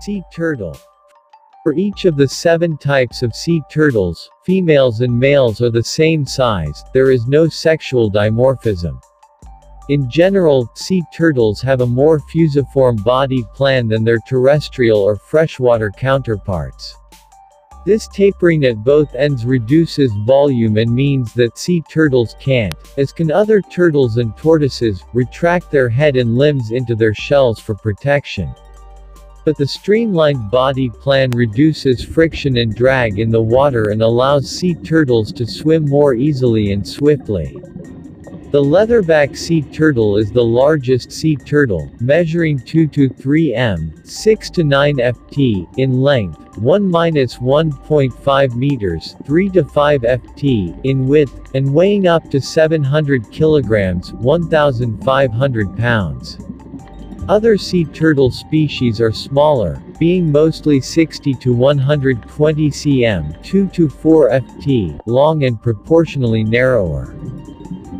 Sea turtle. For each of the 7 types of sea turtles, females and males are the same size, there is no sexual dimorphism. In general, sea turtles have a more fusiform body plan than their terrestrial or freshwater counterparts. This tapering at both ends reduces volume and means that sea turtles can't, as can other turtles and tortoises, retract their head and limbs into their shells for protection. But the streamlined body plan reduces friction and drag in the water and allows sea turtles to swim more easily and swiftly. The leatherback sea turtle is the largest sea turtle, measuring 2 to 3 m, 6 to 9 ft, in length, 1-1.5 meters, 3 to 5 ft, in width, and weighing up to 700 kilograms, 1,500 pounds. Other sea turtle species are smaller, being mostly 60 to 120 cm, 2 to 4 ft, long and proportionally narrower.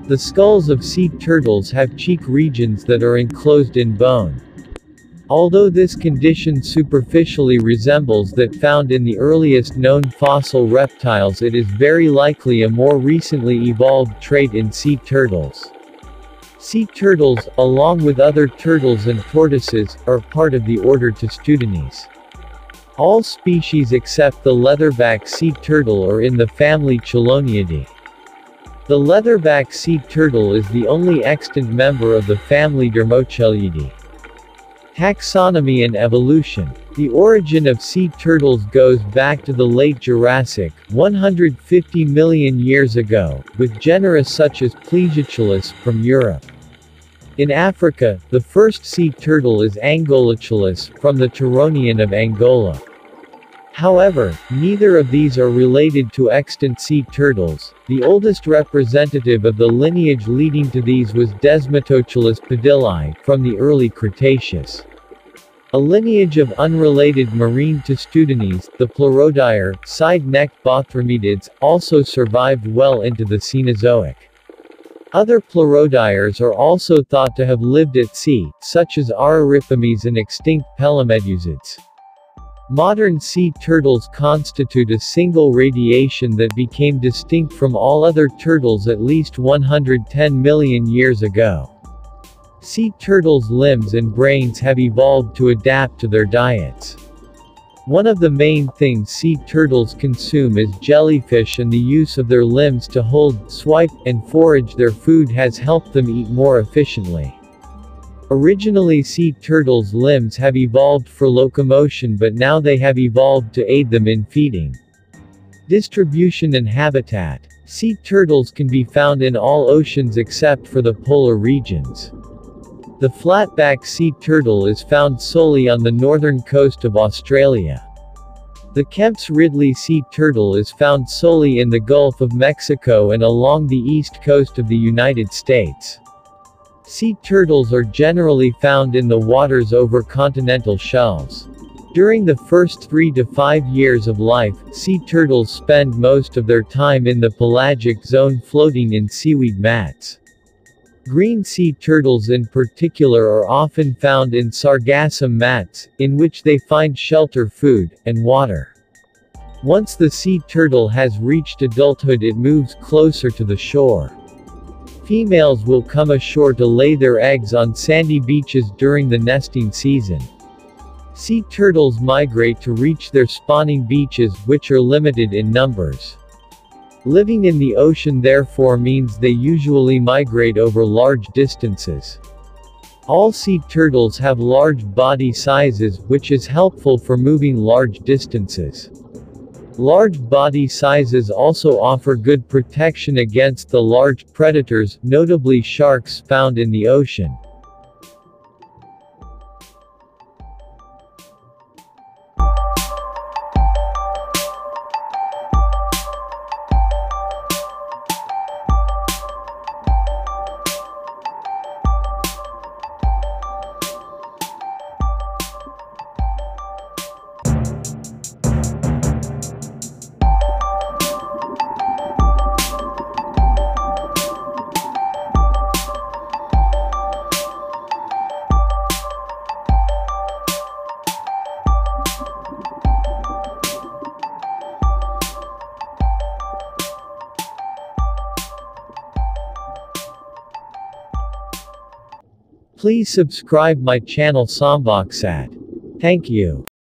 The skulls of sea turtles have cheek regions that are enclosed in bone. Although this condition superficially resembles that found in the earliest known fossil reptiles, it is very likely a more recently evolved trait in sea turtles. Sea turtles, along with other turtles and tortoises, are part of the order Testudines. All species except the leatherback sea turtle are in the family Cheloniidae. The leatherback sea turtle is the only extant member of the family Dermochelyidae. Taxonomy and evolution. The origin of sea turtles goes back to the late Jurassic, 150 million years ago, with genera such as Pleurosternon from Europe. In Africa, the first sea turtle is Angolachelys, from the Turonian of Angola. However, neither of these are related to extant sea turtles. The oldest representative of the lineage leading to these was Desmatochelys padillai, from the early Cretaceous. A lineage of unrelated marine Testudines, the pleurodire, side-necked bathymedusids, also survived well into the Cenozoic. Other pleurodires are also thought to have lived at sea, such as arapaimid and extinct Pelomedusids. Modern sea turtles constitute a single radiation that became distinct from all other turtles at least 110 million years ago. Sea turtles' limbs and brains have evolved to adapt to their diets. One of the main things sea turtles consume is jellyfish, and the use of their limbs to hold, swipe, and forage their food has helped them eat more efficiently. Originally, sea turtles' limbs have evolved for locomotion, but now they have evolved to aid them in feeding. Distribution and habitat. Sea turtles can be found in all oceans except for the polar regions. The flatback sea turtle is found solely on the northern coast of Australia. The Kemp's ridley sea turtle is found solely in the Gulf of Mexico and along the east coast of the United States. Sea turtles are generally found in the waters over continental shelves. During the first 3 to 5 years of life, sea turtles spend most of their time in the pelagic zone floating in seaweed mats. Green sea turtles in particular are often found in sargassum mats, in which they find shelter, food, and water. Once the sea turtle has reached adulthood, it moves closer to the shore. Females will come ashore to lay their eggs on sandy beaches during the nesting season. Sea turtles migrate to reach their spawning beaches, which are limited in numbers. Living in the ocean therefore means they usually migrate over large distances. All sea turtles have large body sizes, which is helpful for moving large distances. Large body sizes also offer good protection against the large predators, notably sharks, found in the ocean. Please subscribe my channel SombokSat. Thank you.